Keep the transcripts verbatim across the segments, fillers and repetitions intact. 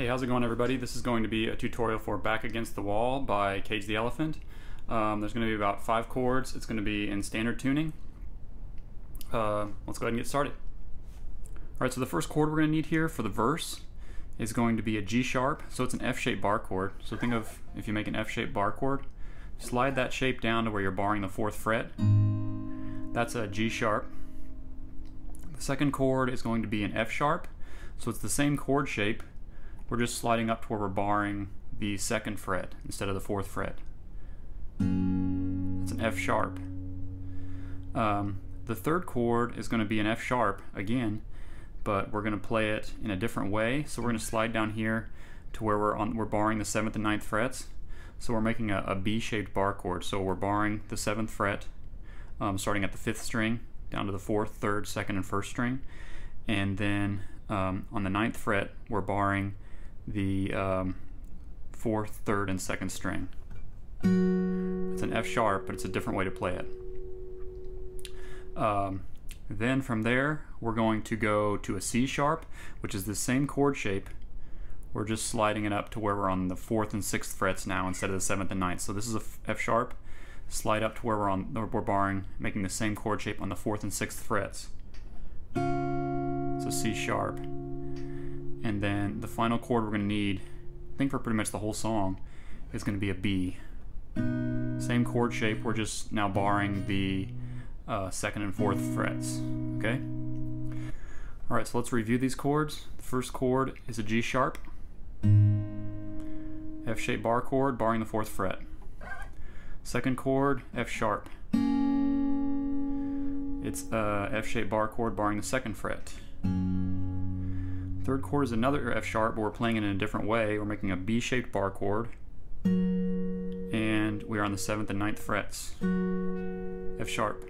Hey, how's it going, everybody? This is going to be a tutorial for Back Against the Wall by Cage the Elephant. Um, there's going to be about five chords. It's going to be in standard tuning. Uh, let's go ahead and get started. All right, so the first chord we're going to need here for the verse is going to be a G sharp. So it's an F-shaped bar chord. So think of if you make an F-shaped bar chord, slide that shape down to where you're barring the fourth fret. That's a G sharp. The second chord is going to be an F sharp. So it's the same chord shape. We're just sliding up to where we're barring the second fret instead of the fourth fret. That's an F sharp. Um, the third chord is going to be an F sharp again, but we're going to play it in a different way. So we're going to slide down here to where we're on we're barring the seventh and ninth frets. So we're making a, a B-shaped bar chord. So we're barring the seventh fret, um, starting at the fifth string down to the fourth, third, second, and first string, and then um, on the ninth fret we're barring the um, fourth, third, and second string. It's an F sharp, but it's a different way to play it. Um, then from there, we're going to go to a C sharp, which is the same chord shape. We're just sliding it up to where we're on the fourth and sixth frets now instead of the seventh and ninth. So this is a F sharp. Slide up to where we're on, we're barring, making the same chord shape on the fourth and sixth frets. So C sharp. And then the final chord we're going to need, I think for pretty much the whole song, is going to be a B. Same chord shape, we're just now barring the uh, second and fourth frets, okay? All right, so let's review these chords. The first chord is a G sharp, F-shaped bar chord, barring the fourth fret. Second chord, F sharp. It's a F-shaped bar chord, barring the second fret. Third chord is another F sharp, but we're playing it in a different way. We're making a B-shaped bar chord, and we are on the seventh and ninth frets. F sharp.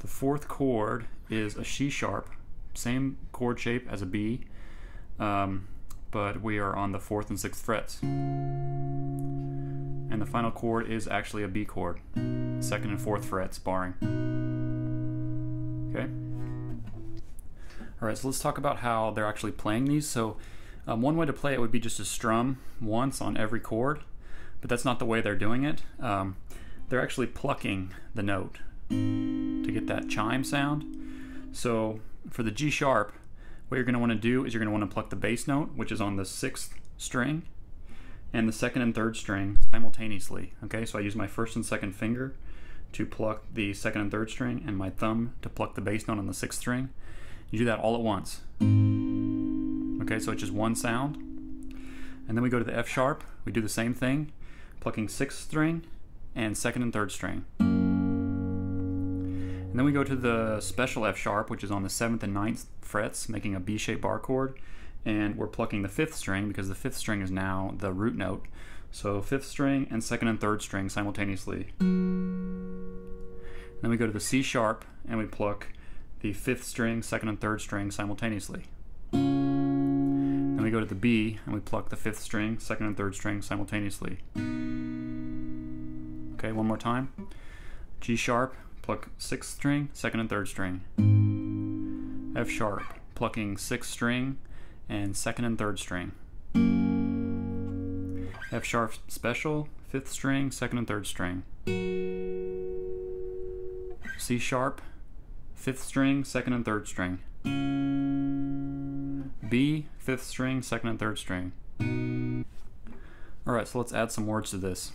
The fourth chord is a C sharp, same chord shape as a B, um, but we are on the fourth and sixth frets. And the final chord is actually a B chord, second and fourth frets barring. Okay. All right, so let's talk about how they're actually playing these. So um, one way to play it would be just to strum once on every chord, but that's not the way they're doing it. Um, they're actually plucking the note to get that chime sound. So for the G sharp, what you're gonna wanna do is you're gonna wanna pluck the bass note, which is on the sixth string, and the second and third string simultaneously, okay? So I use my first and second finger to pluck the second and third string, and my thumb to pluck the bass note on the sixth string. You do that all at once. Okay, so it's just one sound. And then we go to the F sharp. We do the same thing, plucking sixth string and second and third string. And then we go to the special F sharp, which is on the seventh and ninth frets, making a B-shaped bar chord. And we're plucking the fifth string because the fifth string is now the root note. So fifth string and second and third string simultaneously. And then we go to the C sharp and we pluck the fifth string, second and third string simultaneously. Then we go to the B and we pluck the fifth string, second and third string simultaneously. Okay, one more time. G sharp, pluck sixth string, second and third string. F sharp, plucking sixth string and second and third string. F sharp special, fifth string, second and third string. C sharp, fifth string, second and third string. B, fifth string, second and third string. All right, so let's add some words to this.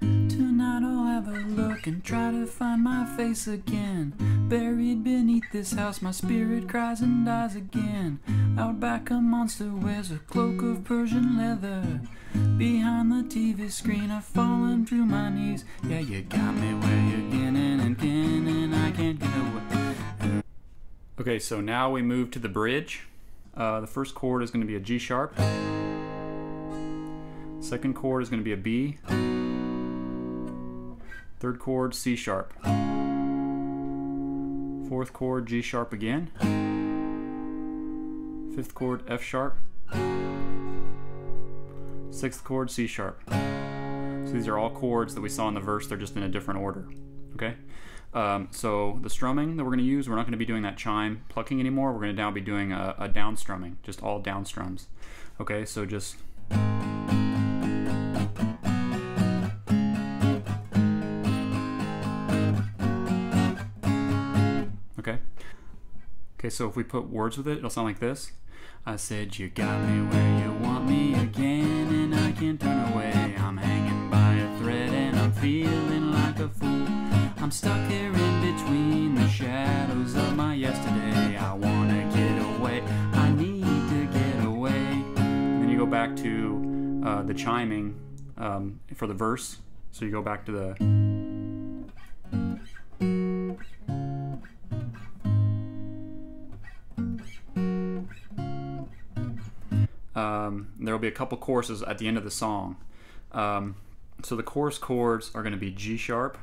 Tonight I'll have a look and try to find my face again. Buried beneath this house, my spirit cries and dies again. Out back a monster wears a cloak of Persian leather. Behind the T V screen I've fallen to my knees. Yeah, you got me where you're getting and getting and I can't get away. Okay, so now we move to the bridge. Uh, the first chord is going to be a G sharp. Second chord is going to be a B. Third chord, C sharp. Fourth chord, G sharp again. Fifth chord, F sharp. Sixth chord, C sharp. So these are all chords that we saw in the verse, they're just in a different order. Okay? Um, so the strumming that we're going to use, we're not going to be doing that chime plucking anymore. We're going to now be doing a, a down strumming, just all down strums. Okay, so just... Okay. Okay, so if we put words with it, it'll sound like this. I said, you got me where you want me again, and I can't turn away. I'm hanging by a thread and I'm feeling like a fool. I'm stuck here in between the shadows of my yesterday. I wanna get away, I need to get away. And then you go back to uh, the chiming um, for the verse. So you go back to the... Um, there will be a couple choruses at the end of the song. Um, so the chorus chords are gonna be G sharp,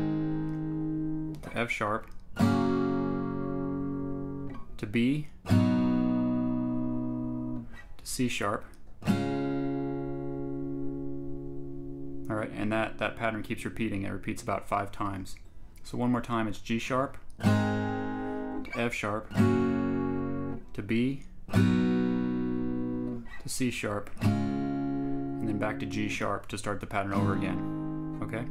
to F sharp, to B, to C sharp. All right, and that, that pattern keeps repeating. It repeats about five times. So one more time, it's G sharp, to F sharp, to B, to C sharp, and then back to G sharp to start the pattern over again, okay?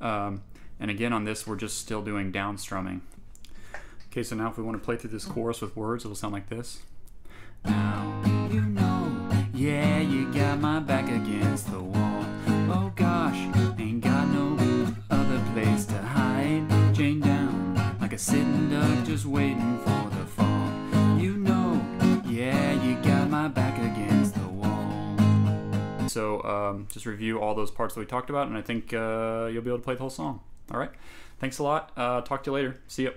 Um, And again, on this, we're just still doing down strumming. Okay, so now if we want to play through this chorus with words, it'll sound like this. Now you know, yeah, you got my back against the wall. Oh gosh, ain't got no other place to hide. Chained down like a sitting duck just waiting for the fall. You know, yeah, you got my back against the wall. So um, just review all those parts that we talked about, and I think uh, you'll be able to play the whole song. All right. Thanks a lot. Uh, talk to you later. See ya.